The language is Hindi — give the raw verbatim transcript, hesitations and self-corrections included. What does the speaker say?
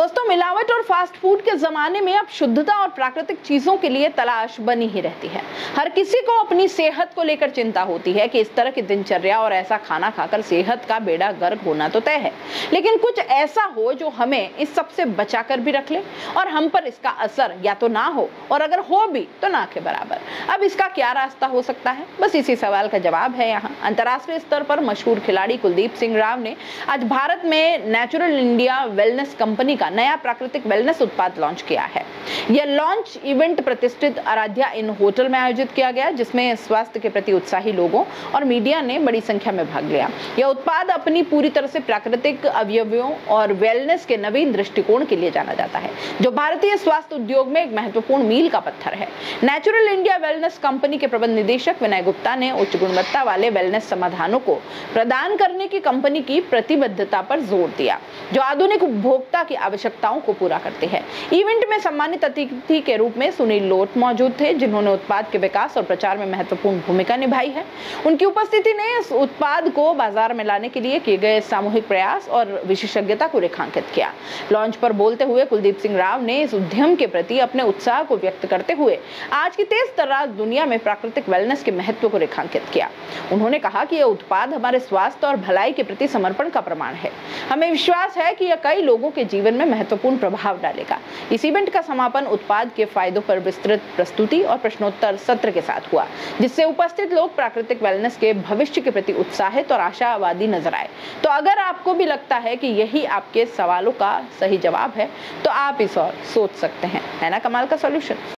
दोस्तों, मिलावट और फास्ट फूड के जमाने में अब शुद्धता और प्राकृतिक चीजों के लिए तलाश बनी ही रहती है। हर किसी को अपनी सेहत को लेकर चिंता होती है कि इस तरह की दिनचर्या और ऐसा खाना खाकर सेहत का बेड़ा गर्क होना तो तय है, लेकिन कुछ ऐसा हो जो हमें इस सबसे बचा कर भी रख ले और हम पर इसका असर या तो ना हो, और अगर हो भी तो ना के बराबर। अब इसका क्या रास्ता हो सकता है, बस इसी सवाल का जवाब है यहाँ। अंतर्राष्ट्रीय स्तर पर मशहूर खिलाड़ी कुलदीप सिंह राव ने आज भारत में नेचुरल इंडिया वेलनेस कंपनी का नया प्राकृतिक वेलनेस उत्पाद लॉन्च किया है। यह लॉन्च इवेंट प्रतिष्ठित आराध्या इन होटल में आयोजित किया गया, जिसमें स्वास्थ्य के प्रति उत्साही लोगों और मीडिया ने बड़ी संख्या में भाग लिया। यह उत्पाद अपनी पूरी तरह से प्राकृतिक अवयवों और वेलनेस के नवीन दृष्टिकोण के लिए जाना जाता है, जो भारतीय स्वास्थ्य उद्योग में एक महत्वपूर्ण मील का पत्थर है। नेचुरल इंडिया वेलनेस कंपनी के प्रबंध निदेशक विनय गुप्ता ने उच्च गुणवत्ता वाले वेलनेस समाधानों को प्रदान करने की कंपनी की प्रतिबद्धता पर जोर दिया, जो आधुनिक उपभोक्ता की आवश्यकताओं को पूरा करते हैं। इवेंट में सम्मानित अतिथि के रूप में सुनील लोट मौजूद थे, जिन्होंने उत्पाद के विकास और प्रचार में महत्वपूर्ण भूमिका निभाई है। उनकी उपस्थिति ने इस उत्पाद को बाजार में लाने के लिए किए गए सामूहिक प्रयास और विशेषज्ञता को रेखांकित किया। लॉन्च पर बोलते हुए कुलदीप सिंह राव ने इस उद्यम के प्रति अपने उत्साह को व्यक्त करते हुए आज की तेज तर्रार दुनिया में प्राकृतिक वेलनेस के महत्व को रेखांकित किया। उन्होंने कहा कि यह उत्पाद हमारे स्वास्थ्य और भलाई के प्रति समर्पण का प्रमाण है। हमें विश्वास है कि यह कई लोगों के जीवन में महत्वपूर्ण प्रभाव डालेगा। इस इवेंट का समापन उत्पाद के फायदों पर विस्तृत प्रस्तुति और प्रश्नोत्तर सत्र के साथ हुआ, जिससे उपस्थित लोग प्राकृतिक वेलनेस के भविष्य के प्रति उत्साहित और आशावादी नजर आए। तो अगर आपको भी लगता है कि यही आपके सवालों का सही जवाब है, तो आप इस और सोच सकते हैं, है ना कमाल का सॉल्यूशन।